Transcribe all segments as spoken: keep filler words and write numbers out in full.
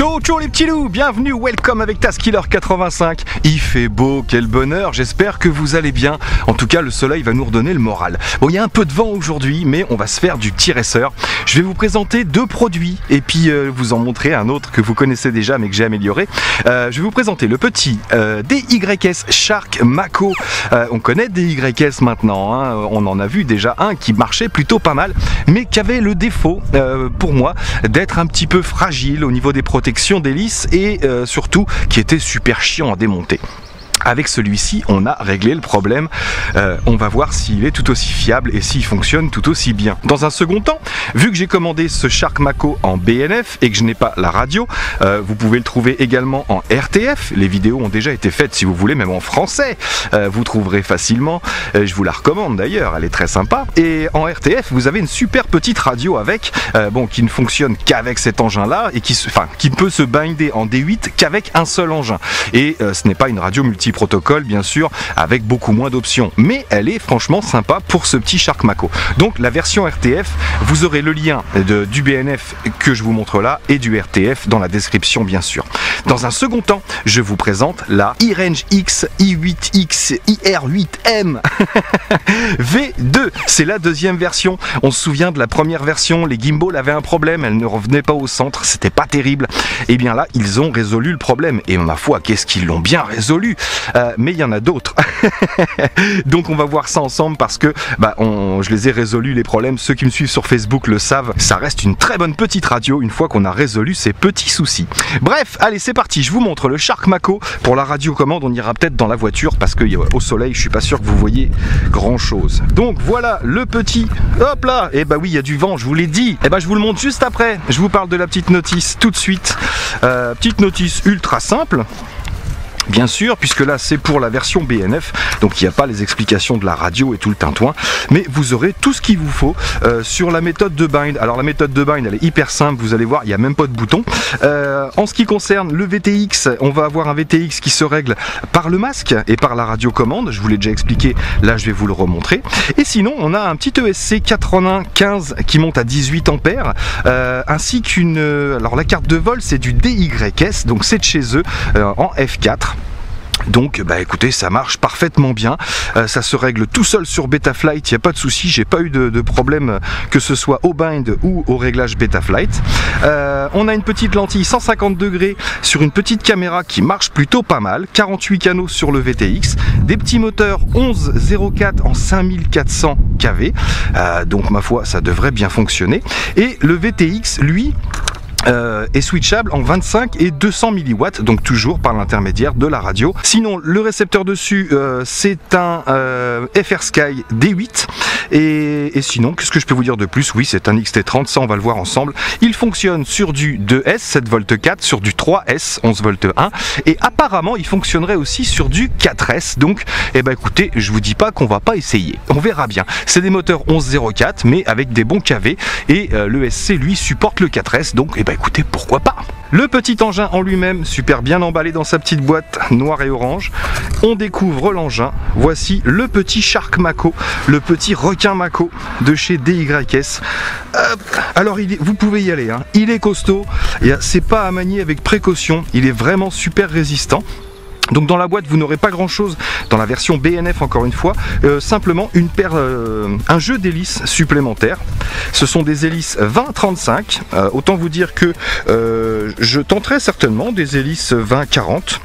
Ciao, ciao les petits loups, bienvenue, welcome avec TASKILLER quatre-vingt-cinq. Il fait beau, quel bonheur, j'espère que vous allez bien. En tout cas, le soleil va nous redonner le moral. Bon, il y a un peu de vent aujourd'hui, mais on va se faire du petit racer. Je vais vous présenter deux produits et puis euh, vous en montrer un autre que vous connaissez déjà mais que j'ai amélioré. Euh, je vais vous présenter le petit euh, D Y S Shark Mako. Euh, on connaît D Y S maintenant, hein. On en a vu déjà un qui marchait plutôt pas mal, mais qui avait le défaut, euh, pour moi, d'être un petit peu fragile au niveau des protections d'hélice et euh, surtout qui était super chiant à démonter. Avec celui-ci, on a réglé le problème. Euh, on va voir s'il est tout aussi fiable et s'il fonctionne tout aussi bien. Dans un second temps, vu que j'ai commandé ce Shark Mako en B N F et que je n'ai pas la radio, euh, vous pouvez le trouver également en R T F. Les vidéos ont déjà été faites, si vous voulez, même en français. Euh, vous trouverez facilement. Euh, je vous la recommande d'ailleurs, elle est très sympa. Et en R T F, vous avez une super petite radio avec, euh, bon, qui ne fonctionne qu'avec cet engin-là et qui, se, enfin, qui peut se binder en D huit qu'avec un seul engin. Et euh, ce n'est pas une radio multi protocole bien sûr, avec beaucoup moins d'options, mais elle est franchement sympa pour ce petit Shark Mako. Donc la version R T F, vous aurez le lien de, du B N F que je vous montre là et du R T F dans la description bien sûr. Dans un second temps, je vous présente la iRange X i huit X I R huit M V deux. C'est la deuxième version. On se souvient de la première version, les Gimballs avaient un problème, elles ne revenaient pas au centre, c'était pas terrible. Et bien là, ils ont résolu le problème et ma foi, qu'est-ce qu'ils l'ont bien résolu. Euh, mais il y en a d'autres. Donc on va voir ça ensemble parce que bah, on, je les ai résolus les problèmes. Ceux qui me suivent sur Facebook le savent. Ça reste une très bonne petite radio une fois qu'on a résolu ces petits soucis. Bref, allez c'est parti, je vous montre le Shark Mako. Pour la radio commande on ira peut-être dans la voiture parce que au soleil je suis pas sûr que vous voyez grand chose. Donc voilà le petit. Hop là. Et bah oui il y a du vent, je vous l'ai dit. Et bah je vous le montre juste après. Je vous parle de la petite notice tout de suite. euh, Petite notice ultra simple bien sûr, puisque là c'est pour la version B N F, donc il n'y a pas les explications de la radio et tout le tintouin, mais vous aurez tout ce qu'il vous faut euh, sur la méthode de bind. Alors la méthode de bind elle est hyper simple, vous allez voir, il n'y a même pas de bouton. Euh, en ce qui concerne le V T X, on va avoir un V T X qui se règle par le masque et par la radio commande, je vous l'ai déjà expliqué, là je vais vous le remontrer. Et sinon on a un petit E S C quatre-vingt-quinze qui monte à dix-huit ampères, euh, ainsi qu'une... Alors la carte de vol c'est du D Y S, donc c'est de chez eux, euh, en F quatre. Donc bah écoutez ça marche parfaitement bien, euh, ça se règle tout seul sur Betaflight, il n'y a pas de souci, j'ai pas eu de, de problème que ce soit au bind ou au réglage Betaflight. Euh, on a une petite lentille cent cinquante degrés sur une petite caméra qui marche plutôt pas mal, quarante-huit canaux sur le V T X, des petits moteurs onze zéro quatre en cinq mille quatre cents kV, euh, donc ma foi ça devrait bien fonctionner. Et le V T X lui Euh, est switchable en vingt-cinq et deux cents milliwatts, donc toujours par l'intermédiaire de la radio. Sinon le récepteur dessus euh, c'est un euh, FrSky D huit et, et sinon qu'est-ce que je peux vous dire de plus? Oui c'est un X T trente, ça on va le voir ensemble. Il fonctionne sur du deux S sept volts quatre, sur du trois S onze volts un et apparemment il fonctionnerait aussi sur du quatre S, donc eh ben, écoutez je vous dis pas qu'on va pas essayer, on verra bien. C'est des moteurs onze zéro quatre mais avec des bons K V et euh, l'E S C lui supporte le quatre S, donc eh ben, écoutez, pourquoi pas? Le petit engin en lui-même, super bien emballé dans sa petite boîte noire et orange. On découvre l'engin. Voici le petit Shark Mako, le petit requin Mako de chez D Y S. Hop. Alors, il est, vous pouvez y aller, hein. Il est costaud, c'est pas à manier avec précaution, il est vraiment super résistant. Donc dans la boîte vous n'aurez pas grand chose dans la version B N F encore une fois, euh, simplement une paire, euh, un jeu d'hélices supplémentaires. Ce sont des hélices vingt trente-cinq, euh, autant vous dire que euh, je tenterai certainement des hélices vingt quarante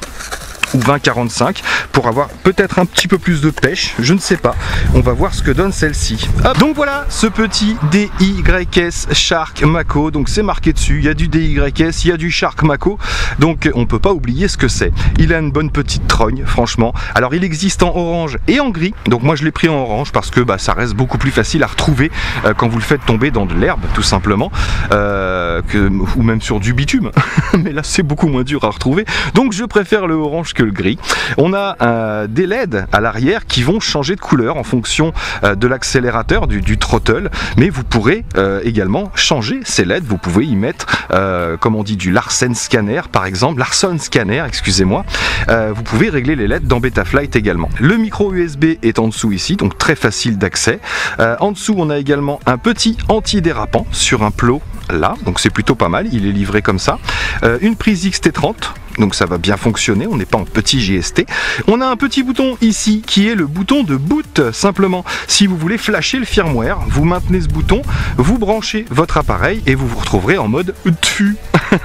ou vingt quarante-cinq pour avoir peut-être un petit peu plus de pêche, je ne sais pas, on va voir ce que donne celle-ci. Donc voilà ce petit D Y S Shark Mako, donc c'est marqué dessus, il y a du D Y S, il y a du Shark Mako, donc on peut pas oublier ce que c'est. Il a une bonne petite trogne franchement. Alors il existe en orange et en gris, donc moi je l'ai pris en orange parce que bah, ça reste beaucoup plus facile à retrouver euh, quand vous le faites tomber dans de l'herbe tout simplement, euh, que, ou même sur du bitume mais là c'est beaucoup moins dur à retrouver, donc je préfère le orange que le gris. On a euh, des L E D à l'arrière qui vont changer de couleur en fonction euh, de l'accélérateur, du, du throttle, mais vous pourrez euh, également changer ces L E D, vous pouvez y mettre euh, comme on dit du Larsen Scanner par exemple, Larson Scanner excusez-moi, euh, vous pouvez régler les L E D dans Betaflight également. Le micro U S B est en dessous ici, donc très facile d'accès. Euh, en dessous on a également un petit antidérapant sur un plot là, donc c'est plutôt pas mal, il est livré comme ça. Euh, une prise X T trente, donc ça va bien fonctionner, on n'est pas en petit G S T. On a un petit bouton ici qui est le bouton de boot, simplement. Si vous voulez flasher le firmware, vous maintenez ce bouton, vous branchez votre appareil et vous vous retrouverez en mode T F U,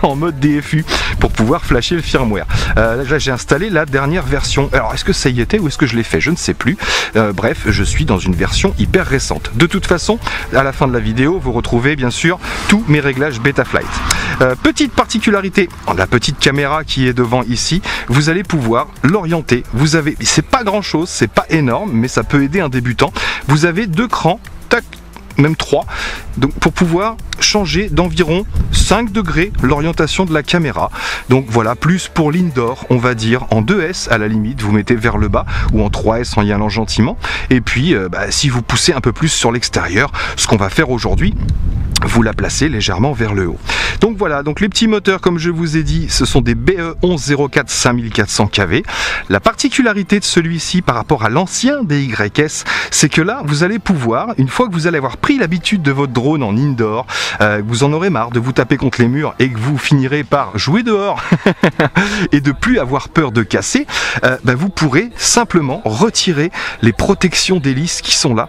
en mode D F U, pour pouvoir flasher le firmware. Euh, là j'ai installé la dernière version, alors est-ce que ça y était ou est-ce que je l'ai fait, je ne sais plus. Euh, bref, je suis dans une version hyper récente. De toute façon, à la fin de la vidéo, vous retrouvez bien sûr tous mes réglages Betaflight. Euh, petite particularité, la petite caméra qui est devant ici, vous allez pouvoir l'orienter. Vous avez, c'est pas grand chose, c'est pas énorme, mais ça peut aider un débutant. Vous avez deux crans, tac, même trois, donc pour pouvoir changer d'environ cinq degrés l'orientation de la caméra. Donc voilà, plus pour l'indoor, on va dire en deux S à la limite, vous mettez vers le bas, ou en trois S en y allant gentiment. Et puis euh, bah, si vous poussez un peu plus sur l'extérieur, ce qu'on va faire aujourd'hui, vous la placez légèrement vers le haut. Donc voilà, donc les petits moteurs, comme je vous ai dit, ce sont des B E onze zéro quatre cinq mille quatre cents K V. La particularité de celui-ci par rapport à l'ancien D Y S, c'est que là, vous allez pouvoir, une fois que vous allez avoir pris l'habitude de votre drone en indoor, euh, vous en aurez marre de vous taper contre les murs et que vous finirez par jouer dehors et de plus avoir peur de casser, euh, bah vous pourrez simplement retirer les protections d'hélice qui sont là.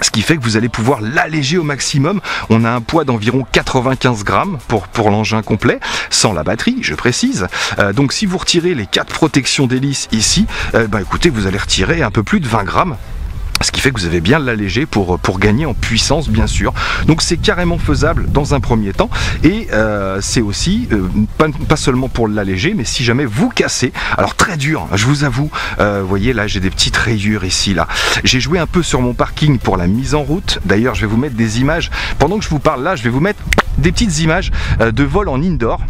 Ce qui fait que vous allez pouvoir l'alléger au maximum. On a un poids d'environ quatre-vingt-quinze grammes pour, pour l'engin complet, sans la batterie, je précise. Euh, donc si vous retirez les quatre protections d'hélice ici, euh, bah, écoutez, vous allez retirer un peu plus de vingt grammes. Ce qui fait que vous avez bien l'alléger pour, pour gagner en puissance, bien sûr. Donc c'est carrément faisable dans un premier temps. Et euh, c'est aussi, euh, pas, pas seulement pour l'alléger, mais si jamais vous cassez, alors très dur, je vous avoue, euh, vous voyez là j'ai des petites rayures ici, là. J'ai joué un peu sur mon parking pour la mise en route. D'ailleurs je vais vous mettre des images, pendant que je vous parle là, je vais vous mettre des petites images de vol en indoor.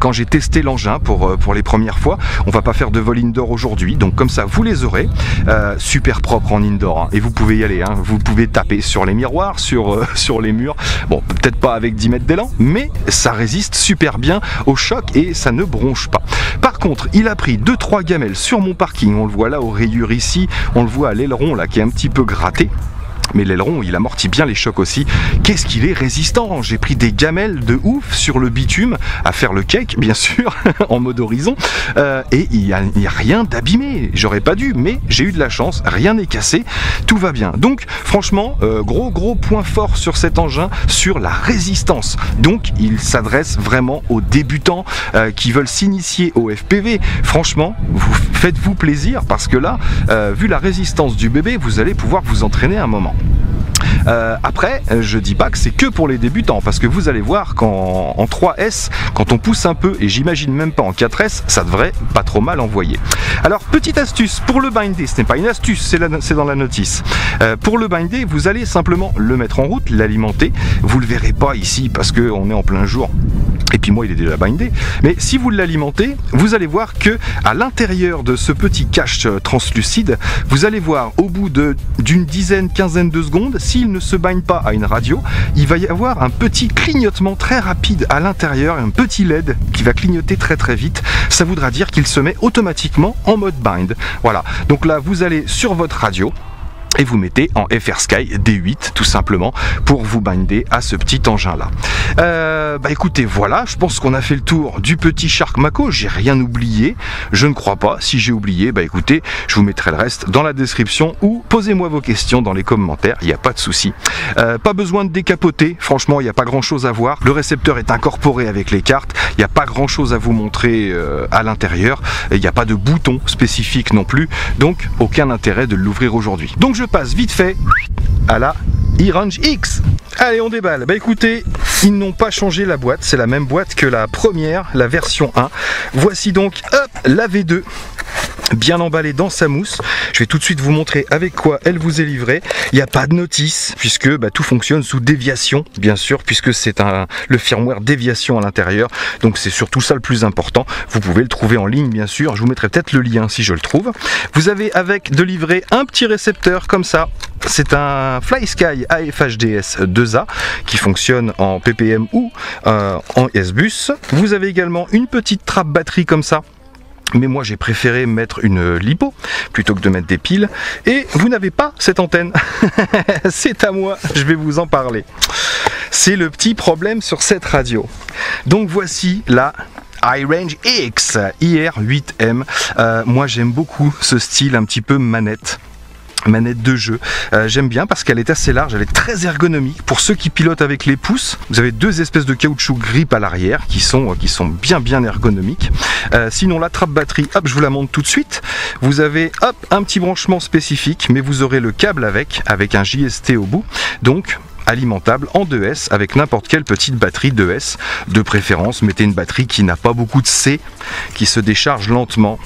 Quand j'ai testé l'engin pour, pour les premières fois, on va pas faire de vol indoor aujourd'hui, donc comme ça vous les aurez, euh, super propre en indoor, hein, et vous pouvez y aller, hein, vous pouvez taper sur les miroirs, sur, euh, sur les murs, bon peut-être pas avec dix mètres d'élan, mais ça résiste super bien au choc et ça ne bronche pas. Par contre, il a pris deux trois gamelles sur mon parking, on le voit là aux rayures ici, on le voit à l'aileron là qui est un petit peu gratté. Mais l'aileron, il amortit bien les chocs aussi. Qu'est-ce qu'il est résistant! J'ai pris des gamelles de ouf sur le bitume, à faire le cake, bien sûr, en mode horizon. Euh, et il n'y a, a rien d'abîmé. J'aurais pas dû, mais j'ai eu de la chance. Rien n'est cassé. Tout va bien. Donc, franchement, euh, gros, gros point fort sur cet engin, sur la résistance. Donc, il s'adresse vraiment aux débutants euh, qui veulent s'initier au F P V. Franchement, vous faites-vous plaisir, parce que là, euh, vu la résistance du bébé, vous allez pouvoir vous entraîner un moment. Euh, après, je dis pas que c'est que pour les débutants, parce que vous allez voir qu'en en trois S, quand on pousse un peu, et j'imagine même pas en quatre S, ça devrait pas trop mal envoyer. Alors, petite astuce pour le binder, ce n'est pas une astuce, c'est dans la notice. Euh, pour le binder, vous allez simplement le mettre en route, l'alimenter. Vous le verrez pas ici parce qu'on est en plein jour. Et puis moi il est déjà bindé, mais si vous l'alimentez, vous allez voir que à l'intérieur de ce petit cache translucide, vous allez voir au bout de d'une dizaine, quinzaine de secondes, s'il ne se bind pas à une radio, il va y avoir un petit clignotement très rapide à l'intérieur, un petit L E D qui va clignoter très très vite. Ça voudra dire qu'il se met automatiquement en mode bind. Voilà, donc là vous allez sur votre radio et vous mettez en FrSky D huit tout simplement pour vous binder à ce petit engin là. Euh, bah écoutez, voilà, je pense qu'on a fait le tour du petit Shark Mako. J'ai rien oublié, je ne crois pas. Si j'ai oublié, bah écoutez, je vous mettrai le reste dans la description ou posez-moi vos questions dans les commentaires, il n'y a pas de souci. Euh, pas besoin de décapoter, franchement il n'y a pas grand chose à voir. Le récepteur est incorporé avec les cartes, il n'y a pas grand chose à vous montrer euh, à l'intérieur, il n'y a pas de bouton spécifique non plus, donc aucun intérêt de l'ouvrir aujourd'hui. Donc je Je passe vite fait à la iRange X. Allez, on déballe. Bah écoutez, ils n'ont pas changé la boîte, c'est la même boîte que la première, la version un. Voici donc hop, la V deux, bien emballée dans sa mousse. Je vais tout de suite vous montrer avec quoi elle vous est livrée. Il n'y a pas de notice, puisque bah, tout fonctionne sous déviation, bien sûr, puisque c'est un le firmware déviation à l'intérieur. Donc c'est surtout ça le plus important. Vous pouvez le trouver en ligne, bien sûr. Je vous mettrai peut-être le lien si je le trouve. Vous avez avec de livrer un petit récepteur comme ça. C'est un Flysky A F H D S deux A qui fonctionne en P P M ou euh, en S-Bus. Vous avez également une petite trappe batterie comme ça mais moi j'ai préféré mettre une lipo plutôt que de mettre des piles, et vous n'avez pas cette antenne. C'est à moi, je vais vous en parler. C'est le petit problème sur cette radio. Donc voici la iRange X I R huit M. Euh, moi j'aime beaucoup ce style un petit peu manette. manette de jeu, euh, j'aime bien parce qu'elle est assez large, elle est très ergonomique. Pour ceux qui pilotent avec les pouces, vous avez deux espèces de caoutchouc grip à l'arrière qui sont, qui sont bien bien ergonomiques. Euh, sinon la trappe batterie, hop, je vous la montre tout de suite. Vous avez hop un petit branchement spécifique, mais vous aurez le câble avec, avec un J S T au bout, donc alimentable en deux S avec n'importe quelle petite batterie deux S. De préférence, mettez une batterie qui n'a pas beaucoup de C, qui se décharge lentement.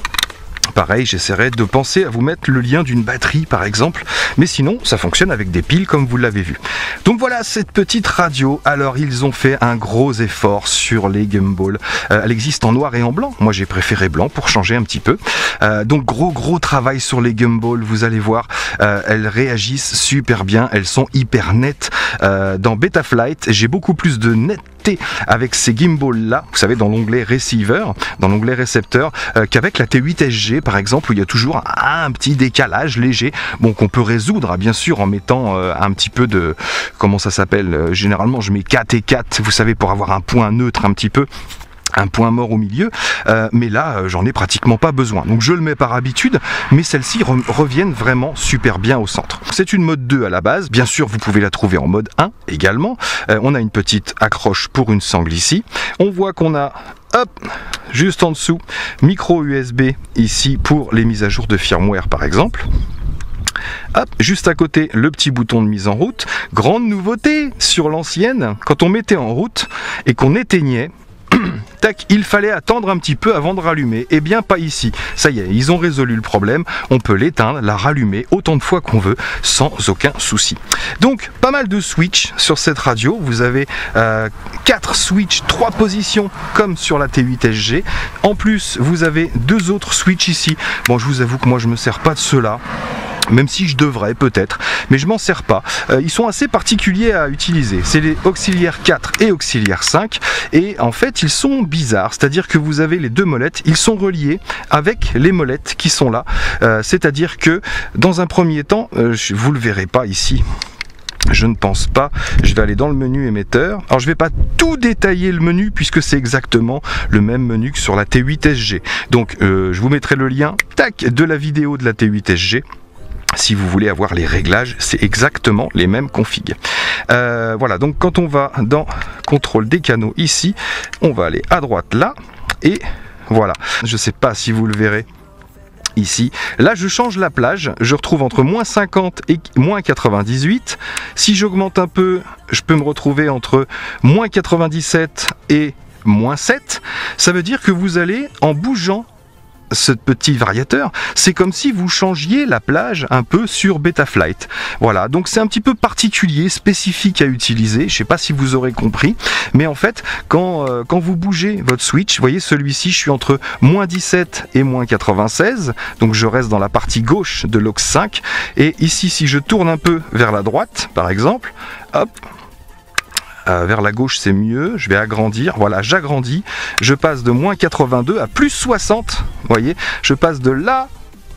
Pareil, j'essaierai de penser à vous mettre le lien d'une batterie par exemple, mais sinon ça fonctionne avec des piles comme vous l'avez vu. Donc voilà cette petite radio. Alors ils ont fait un gros effort sur les Gimballs. Euh, elle existe en noir et en blanc, moi j'ai préféré blanc pour changer un petit peu. Euh, donc gros gros travail sur les Gimballs, vous allez voir, euh, elles réagissent super bien, elles sont hyper nettes. Euh, dans Betaflight, j'ai beaucoup plus de netteté avec ces gimbals là, vous savez, dans l'onglet receiver, dans l'onglet récepteur, euh, qu'avec la T huit S G par exemple, où il y a toujours un, un petit décalage léger, bon, qu'on peut résoudre bien sûr en mettant euh, un petit peu de, comment ça s'appelle, généralement je mets quatre et quatre, vous savez, pour avoir un point neutre un petit peu, un point mort au milieu, euh, mais là euh, j'en ai pratiquement pas besoin, donc je le mets par habitude, mais celles-ci re reviennent vraiment super bien au centre. C'est une mode deux à la base, bien sûr vous pouvez la trouver en mode un également. Euh, on a une petite accroche pour une sangle ici, on voit qu'on a hop, juste en dessous, micro U S B ici pour les mises à jour de firmware par exemple. Hop, juste à côté, le petit bouton de mise en route. Grande nouveauté sur l'ancienne, quand on mettait en route et qu'on éteignait, tac, il fallait attendre un petit peu avant de rallumer. Eh bien pas ici, ça y est, ils ont résolu le problème, on peut l'éteindre, la rallumer autant de fois qu'on veut sans aucun souci. Donc pas mal de switch sur cette radio, vous avez euh, quatre switches, trois positions comme sur la T huit S G, en plus vous avez deux autres switches ici. Bon, je vous avoue que moi je me sers pas de ceux-là, même si je devrais peut-être, mais je m'en sers pas. Euh, ils sont assez particuliers à utiliser, c'est les auxiliaires quatre et auxiliaires cinq, et en fait ils sont bizarres, c'est-à-dire que vous avez les deux molettes, ils sont reliés avec les molettes qui sont là, euh, c'est-à-dire que dans un premier temps, euh, je, vous le verrez pas ici, je ne pense pas, je vais aller dans le menu émetteur. Alors je ne vais pas tout détailler le menu puisque c'est exactement le même menu que sur la T huit S G, donc euh, je vous mettrai le lien, tac, de la vidéo de la T huit S G. Si vous voulez avoir les réglages, c'est exactement les mêmes configs. Euh, voilà, donc quand on va dans contrôle des canaux ici, on va aller à droite là, et voilà. Je ne sais pas si vous le verrez ici. Là, je change la plage, je retrouve entre moins cinquante et moins quatre-vingt-dix-huit. Si j'augmente un peu, je peux me retrouver entre moins quatre-vingt-dix-sept et moins sept. Ça veut dire que vous allez, en bougeant ce petit variateur, c'est comme si vous changiez la plage un peu sur Betaflight. Voilà, donc c'est un petit peu particulier, spécifique à utiliser, je ne sais pas si vous aurez compris, mais en fait, quand, euh, quand vous bougez votre switch, vous voyez celui-ci, je suis entre moins dix-sept et moins quatre-vingt-seize, donc je reste dans la partie gauche de l'Ox cinq, et ici, si je tourne un peu vers la droite, par exemple, hop, Euh, vers la gauche c'est mieux, je vais agrandir, voilà, j'agrandis, je passe de moins quatre-vingt-deux à plus soixante, vous voyez, je passe de là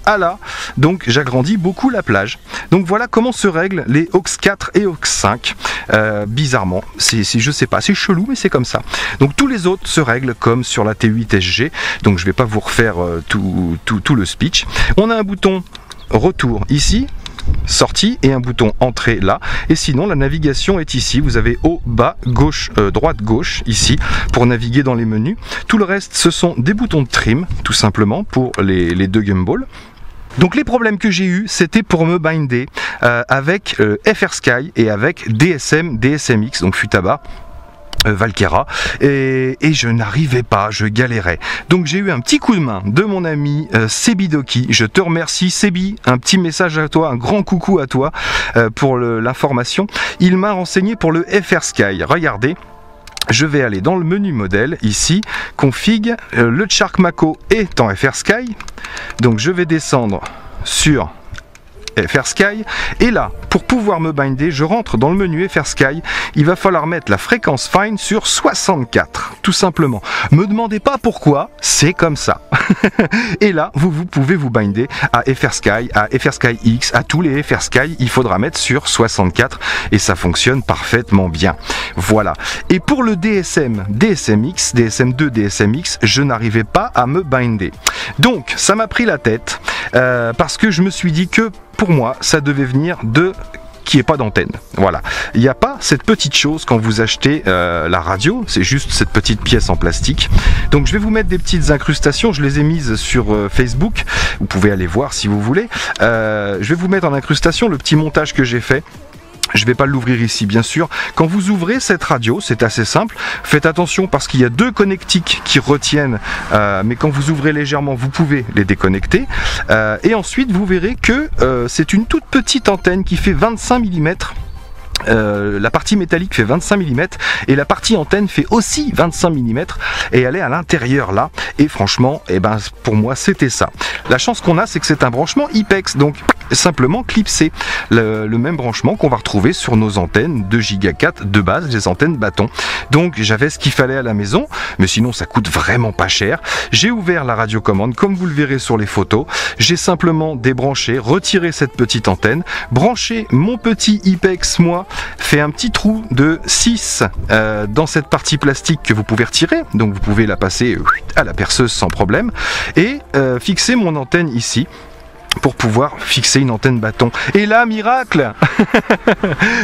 à là, donc j'agrandis beaucoup la plage. Donc voilà comment se règlent les aux quatre et aux cinq, euh, bizarrement, c'est, c'est, je sais pas, c'est chelou mais c'est comme ça. Donc tous les autres se règlent comme sur la T huit S G, donc je vais pas vous refaire euh, tout, tout, tout le speech. On a un bouton retour ici, sortie, et un bouton entrée là, et sinon la navigation est ici, vous avez haut, bas, gauche, euh, droite, gauche ici pour naviguer dans les menus. Tout le reste ce sont des boutons de trim tout simplement pour les, les deux Gimballs. Donc les problèmes que j'ai eu, c'était pour me binder euh, avec euh, FrSky et avec D S M, D S M X, donc Futaba, Valkera, et, et je n'arrivais pas, je galérais. Donc j'ai eu un petit coup de main de mon ami euh, Sebi Doki. Je te remercie Sebi, un petit message à toi, un grand coucou à toi euh, pour l'information. Il m'a renseigné pour le FrSky. Regardez, je vais aller dans le menu modèle ici, config, euh, le Shark Mako est en FrSky. Donc je vais descendre sur FrSky. Et là, pour pouvoir me binder, je rentre dans le menu FrSky. Il va falloir mettre la fréquence fine sur soixante-quatre, tout simplement. Me demandez pas pourquoi, c'est comme ça. Et là, vous, vous pouvez vous binder à FrSky, à FrSky X, à tous les FrSky. Il faudra mettre sur soixante-quatre et ça fonctionne parfaitement bien. Voilà. Et pour le D S M, D S M X, D S M deux, D S M X, je n'arrivais pas à me binder. Donc, ça m'a pris la tête euh, parce que je me suis dit que pour moi, ça devait venir de... qui n'est pas d'antenne. Voilà. Il n'y a pas cette petite chose quand vous achetez euh, la radio, c'est juste cette petite pièce en plastique. Donc je vais vous mettre des petites incrustations, je les ai mises sur euh, Facebook, vous pouvez aller voir si vous voulez. Euh, je vais vous mettre en incrustation le petit montage que j'ai fait. Je ne vais pas l'ouvrir ici bien sûr. Quand vous ouvrez cette radio, c'est assez simple. Faites attention parce qu'il y a deux connectiques qui retiennent, euh, mais quand vous ouvrez légèrement, vous pouvez les déconnecter. Euh, et ensuite, vous verrez que euh, c'est une toute petite antenne qui fait vingt-cinq millimètres. Euh, la partie métallique fait vingt-cinq millimètres et la partie antenne fait aussi vingt-cinq millimètres et elle est à l'intérieur là, et franchement eh ben, pour moi c'était ça. La chance qu'on a, c'est que c'est un branchement I PEX, donc simplement clipser le, le même branchement qu'on va retrouver sur nos antennes deux giga quatre de base, les antennes bâton. Donc j'avais ce qu'il fallait à la maison, mais sinon ça coûte vraiment pas cher. J'ai ouvert la radiocommande comme vous le verrez sur les photos, j'ai simplement débranché, retiré cette petite antenne, branché mon petit I PEX, moi fait un petit trou de six euh, dans cette partie plastique que vous pouvez retirer, donc vous pouvez la passer à la perceuse sans problème, et euh, fixer mon antenne ici pour pouvoir fixer une antenne bâton. Et là, miracle.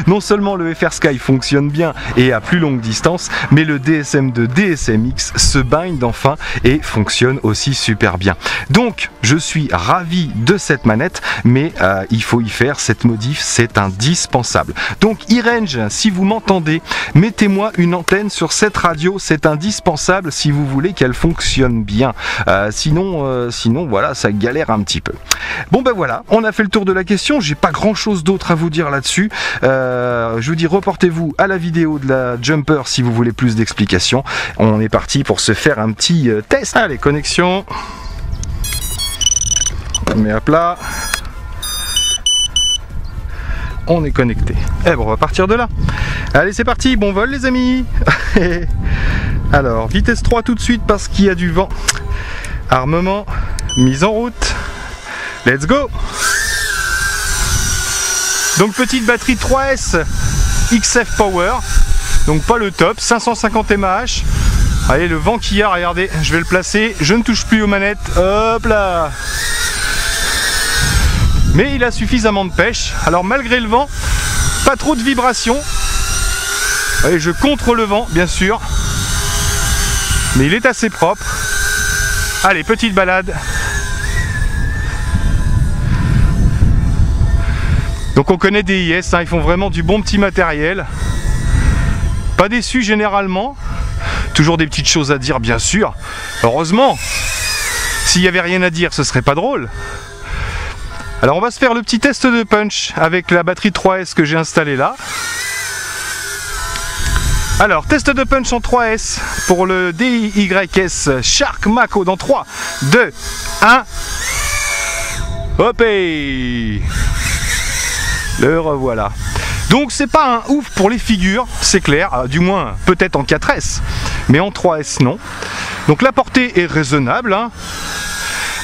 Non seulement le FrSky fonctionne bien et à plus longue distance, mais le D S M deux, D S M X se bind enfin et fonctionne aussi super bien. Donc, je suis ravi de cette manette, mais euh, il faut y faire cette modif, c'est indispensable. Donc, iRange, si vous m'entendez, mettez-moi une antenne sur cette radio, c'est indispensable si vous voulez qu'elle fonctionne bien. Euh, sinon, euh, sinon, voilà, ça galère un petit peu. Bon ben voilà, on a fait le tour de la question, j'ai pas grand chose d'autre à vous dire là-dessus. Euh, je vous dis, reportez-vous à la vidéo de la Jumper si vous voulez plus d'explications. On est parti pour se faire un petit test. Allez, connexion. On met à plat. On est connecté. Eh ben on va partir de là. Allez, c'est parti, bon vol les amis. Alors, vitesse trois tout de suite parce qu'il y a du vent. Armement, mise en route. Let's go! Donc petite batterie trois S X F Power, donc pas le top, cinq cent cinquante milliampères heure. Allez, le vent qu'il y a, regardez, je vais le placer, je ne touche plus aux manettes, hop là! Mais il a suffisamment de pêche, alors malgré le vent, pas trop de vibrations. Allez, je contre le vent, bien sûr, mais il est assez propre. Allez, petite balade. Donc on connaît D I S, hein, ils font vraiment du bon petit matériel. Pas déçu généralement. Toujours des petites choses à dire bien sûr. Heureusement. S'il n'y avait rien à dire, ce serait pas drôle. Alors on va se faire le petit test de punch avec la batterie trois S que j'ai installée là. Alors, test de punch en trois S pour le D Y S Shark Mako dans trois, deux, un. Hop et... le revoilà. Donc c'est pas un ouf pour les figures, c'est clair, euh, du moins peut-être en quatre S, mais en trois S non. Donc la portée est raisonnable, hein.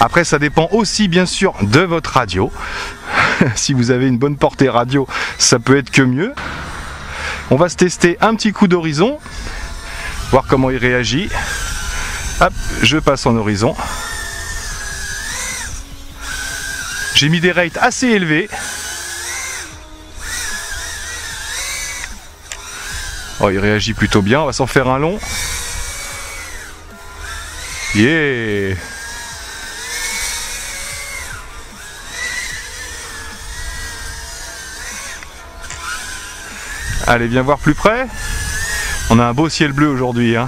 Après ça dépend aussi bien sûr de votre radio. Si vous avez une bonne portée radio, ça peut être que mieux. On va se tester un petit coup d'horizon, voir comment il réagit. Hop, je passe en horizon. J'ai mis des rates assez élevés. Oh, il réagit plutôt bien, on va s'en faire un long. Yeah! Allez, viens voir plus près. On a un beau ciel bleu aujourd'hui, hein.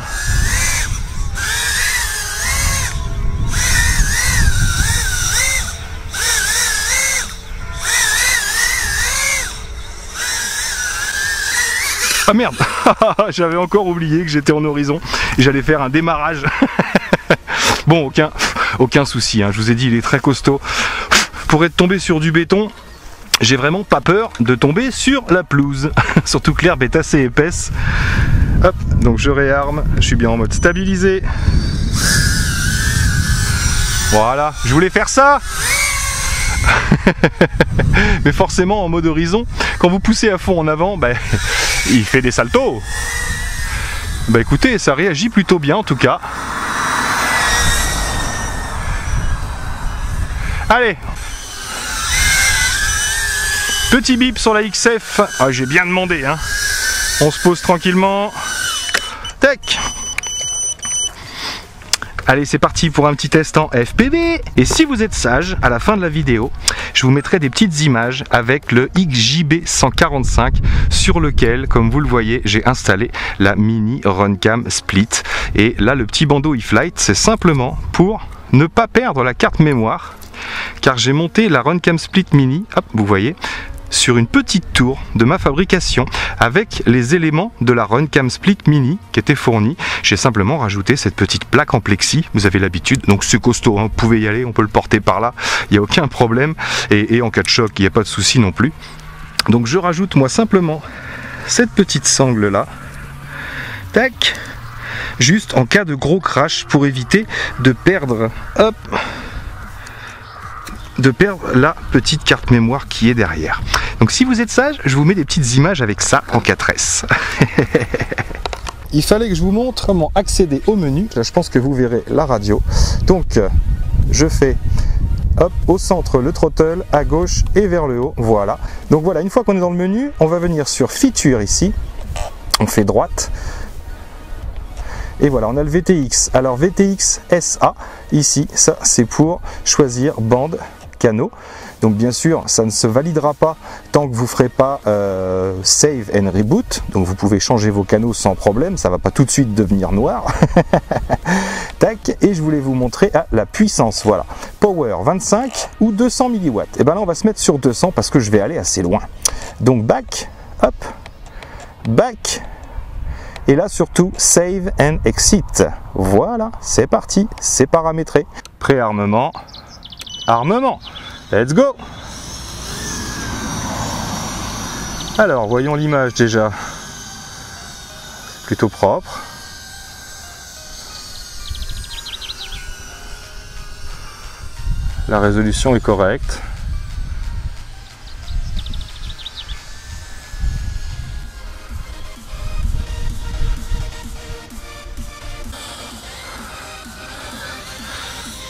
Ah merde, j'avais encore oublié que j'étais en horizon et j'allais faire un démarrage. Bon, aucun, aucun souci, hein. Je vous ai dit, il est très costaud. Pour être tombé sur du béton, j'ai vraiment pas peur de tomber sur la pelouse. Surtout que l'herbe est assez épaisse. Hop, donc je réarme, je suis bien en mode stabilisé. Voilà, je voulais faire ça. Mais forcément en mode horizon, quand vous poussez à fond en avant, bah, il fait des saltos. Bah écoutez, ça réagit plutôt bien en tout cas. Allez, petit bip sur la X F. Ah, j'ai bien demandé, hein. On se pose tranquillement. Tac. Allez, c'est parti pour un petit test en F P V. Et si vous êtes sage, à la fin de la vidéo, je vous mettrai des petites images avec le X J B cent quarante-cinq sur lequel, comme vous le voyez, j'ai installé la mini Runcam Split. Et là, le petit bandeau e-flight, c'est simplement pour ne pas perdre la carte mémoire, car j'ai monté la Runcam Split Mini, hop, vous voyez, sur une petite tour de ma fabrication avec les éléments de la Runcam Split Mini qui était fournie. J'ai simplement rajouté cette petite plaque en plexi, vous avez l'habitude, donc c'est costaud, hein, vous pouvez y aller, on peut le porter par là, il n'y a aucun problème, et, et en cas de choc, il n'y a pas de souci non plus. Donc je rajoute moi simplement cette petite sangle là, tac, juste en cas de gros crash pour éviter de perdre, hop, de perdre la petite carte mémoire qui est derrière. Donc si vous êtes sage, je vous mets des petites images avec ça en quatre S. Il fallait que je vous montre comment accéder au menu. Là, je pense que vous verrez la radio. Donc je fais hop, au centre le throttle, à gauche et vers le haut. Voilà. Donc voilà, une fois qu'on est dans le menu, on va venir sur feature ici. On fait droite. Et voilà, on a le V T X. Alors V T X S A, ici, ça c'est pour choisir bande, canaux. Donc bien sûr, ça ne se validera pas tant que vous ne ferez pas euh, save and reboot. Donc vous pouvez changer vos canaux sans problème, ça ne va pas tout de suite devenir noir. Tac, et je voulais vous montrer ah, la puissance, voilà. Power vingt-cinq ou deux cents milliwatts. Et bien là, on va se mettre sur deux cents parce que je vais aller assez loin. Donc back, hop, back. Et là surtout, save and exit. Voilà, c'est parti, c'est paramétré. Préarmement, armement, let's go. Alors, voyons l'image déjà. Plutôt propre. La résolution est correcte.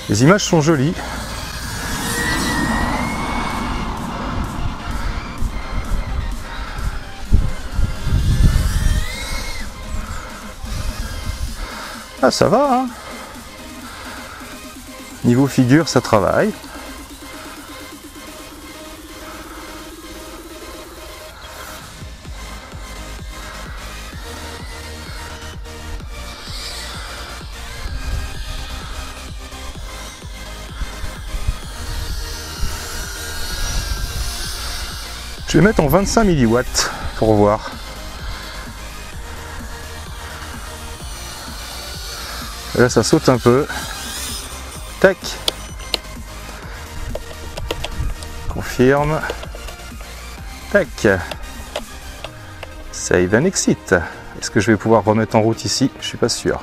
Les images sont jolies. Ah, ça va, hein? Niveau figure, ça travaille. Je vais mettre en vingt-cinq milliwatts pour voir. Là, ça saute un peu. Tac. Confirme. Tac. Save and exit. Est-ce que je vais pouvoir remettre en route ici? Je suis pas sûr.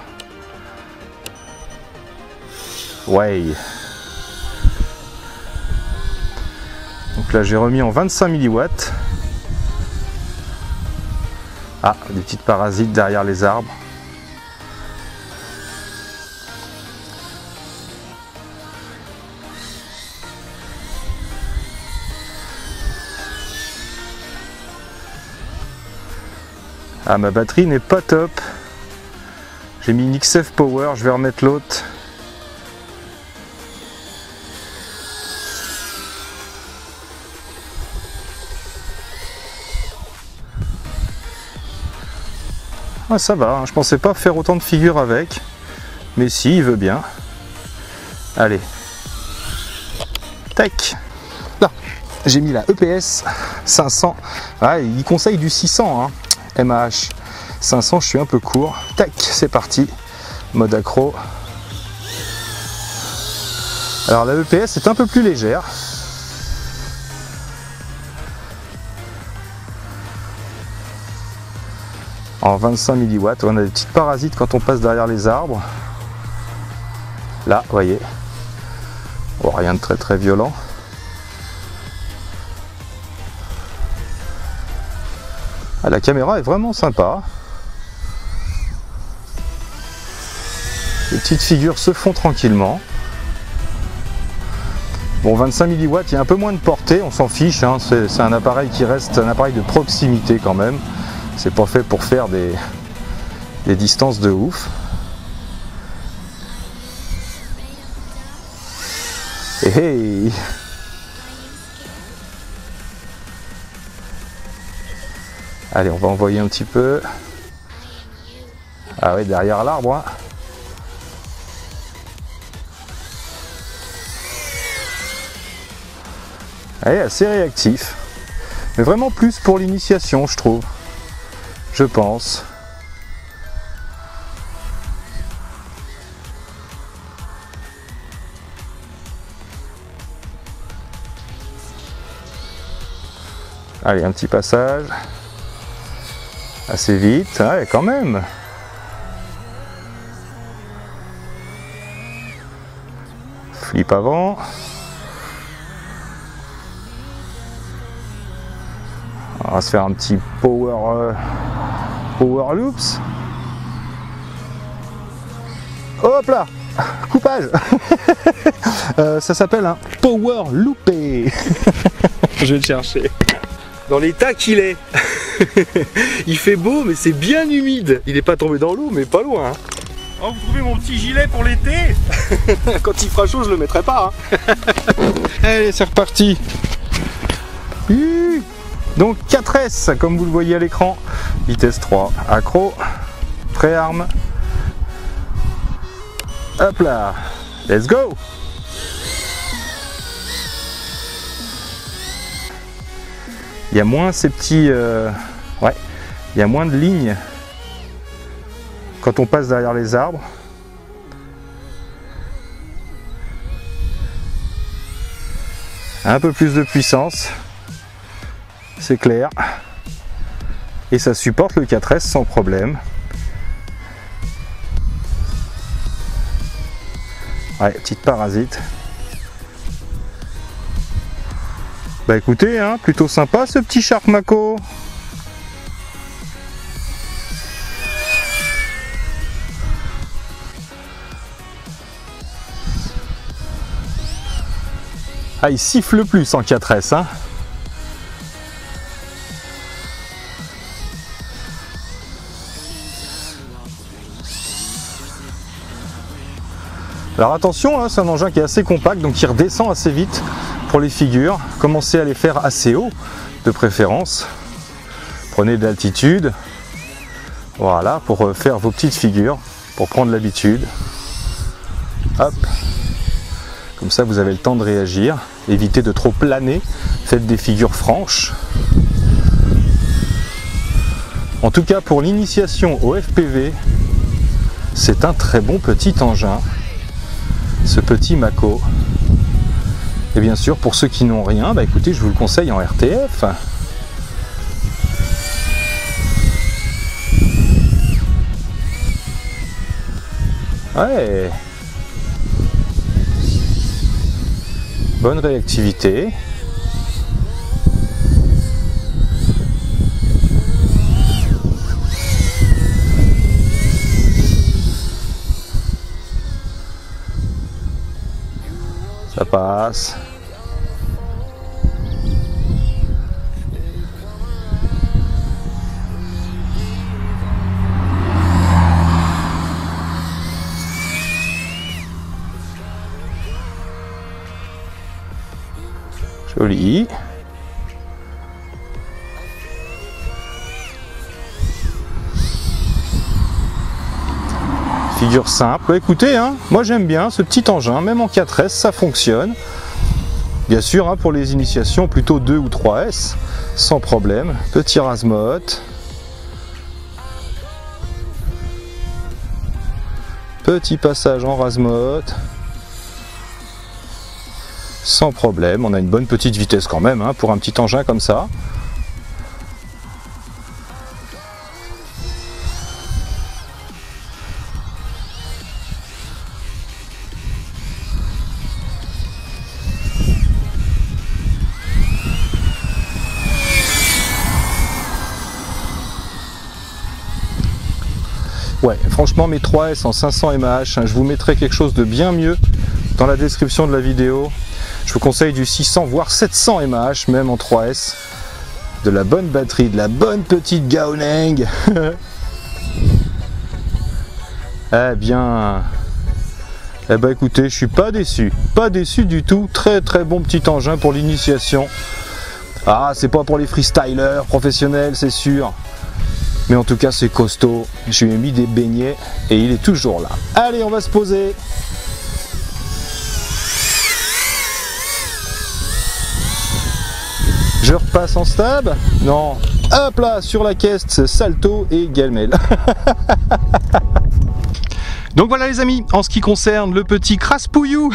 Ouais. Donc là j'ai remis en vingt-cinq milliwatts. Ah, des petites parasites derrière les arbres. Ah, ma batterie n'est pas top. J'ai mis une X F Power, je vais remettre l'autre. Ah, ça va, hein. Je pensais pas faire autant de figures avec, mais si, il veut bien. Allez, tac, là, j'ai mis la E P S cinq cents, ah, il conseille du six cents, hein. M A H cinq cents, je suis un peu court, tac, c'est parti, mode accro. Alors la E P S est un peu plus légère, en vingt-cinq milliwatts. On a des petites parasites quand on passe derrière les arbres. Là, vous voyez, oh, rien de très très violent. Ah, la caméra est vraiment sympa. Les petites figures se font tranquillement. Bon, vingt-cinq milliwatts, il y a un peu moins de portée, on s'en fiche, hein. C'est un appareil qui reste un appareil de proximité quand même. C'est pas fait pour faire des, des distances de ouf. Hey, hey. Allez, on va envoyer un petit peu. Ah ouais, derrière l'arbre. Hein. Elle est assez réactif. Mais vraiment plus pour l'initiation, je trouve. Je pense. Allez, un petit passage. Assez vite, ouais, quand même. Flip avant. On va se faire un petit power, euh, power loops. Hop là, coupage. euh, Ça s'appelle un power loopé. Je vais le chercher. Dans l'état qu'il est. Il fait beau, mais c'est bien humide. Il n'est pas tombé dans l'eau, mais pas loin. Hein. Oh, vous trouvez mon petit gilet pour l'été. Quand il fera chaud, je le mettrai pas. Hein. Allez, c'est reparti. Uuuh. Donc quatre S, comme vous le voyez à l'écran, vitesse trois, accro, préarme, hop là, let's go. Il y a moins ces petits, euh, ouais, il y a moins de lignes quand on passe derrière les arbres. Un peu plus de puissance. C'est clair, et ça supporte le quatre S sans problème. Ouais, petite parasite. Bah écoutez, hein, plutôt sympa ce petit Shark Mako. Ah, il siffle plus en quatre S, hein. Alors attention, c'est un engin qui est assez compact, donc il redescend assez vite pour les figures. Commencez à les faire assez haut de préférence. Prenez de l'altitude, voilà, pour faire vos petites figures, pour prendre l'habitude. Hop, comme ça vous avez le temps de réagir, évitez de trop planer, faites des figures franches. En tout cas pour l'initiation au F P V, c'est un très bon petit engin. Ce petit Mako. Et bien sûr pour ceux qui n'ont rien, bah écoutez, je vous le conseille en R T F. Ouais. Bonne réactivité. Ça passe. Joli. Figure simple, écoutez, hein, moi j'aime bien ce petit engin, même en quatre S ça fonctionne. Bien sûr, hein, pour les initiations plutôt deux ou trois S, sans problème. Petit rasemote, petit passage en rasemote, sans problème. On a une bonne petite vitesse quand même, hein, pour un petit engin comme ça. ouais, franchement mes trois S en cinq cents M A H, hein, je vous mettrai quelque chose de bien mieux dans la description de la vidéo. Je vous conseille du six cents voire sept cents M A H même en trois S, de la bonne batterie, de la bonne petite Gaoneng. Eh bien, eh ben écoutez, je suis pas déçu, pas déçu du tout. Très très bon petit engin pour l'initiation. Ah, c'est pas pour les freestylers professionnels, c'est sûr. Mais en tout cas, c'est costaud. Je lui ai mis des beignets et il est toujours là. Allez, on va se poser. Je repasse en stab. Non. Hop là, sur la caisse, salto et galmel. Donc voilà les amis, en ce qui concerne le petit craspouillou,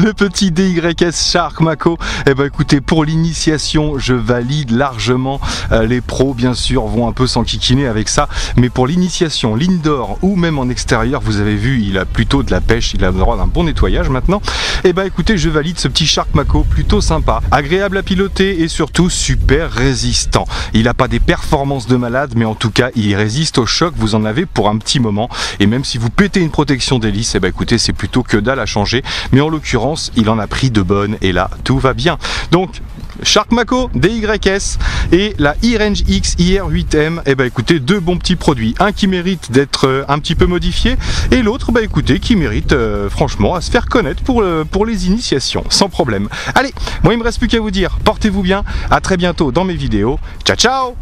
le petit D Y S Shark Mako, eh ben écoutez, pour l'initiation, je valide largement. Euh, les pros, bien sûr, vont un peu s'enquiquiner avec ça, mais pour l'initiation, l'indoor ou même en extérieur, vous avez vu, il a plutôt de la pêche, il a le droit d'un bon nettoyage maintenant. Eh ben écoutez, je valide ce petit Shark Mako, plutôt sympa, agréable à piloter et surtout super résistant. Il n'a pas des performances de malade, mais en tout cas, il résiste au choc, vous en avez pour un petit moment, et même Même si vous pétez une protection d'hélice, eh ben écoutez, c'est plutôt que dalle à changer. Mais en l'occurrence, il en a pris de bonnes et là, tout va bien. Donc, Shark Mako, D Y S et la IrangeX I R huit M, eh ben écoutez, deux bons petits produits. Un qui mérite d'être un petit peu modifié et l'autre, bah écoutez, qui mérite euh, franchement à se faire connaître pour, euh, pour les initiations, sans problème. Allez, moi il me reste plus qu'à vous dire, portez-vous bien, à très bientôt dans mes vidéos. Ciao, ciao!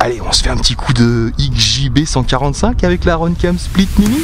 Allez, on se fait un petit coup de X J B cent quarante-cinq avec la Runcam Split Mini.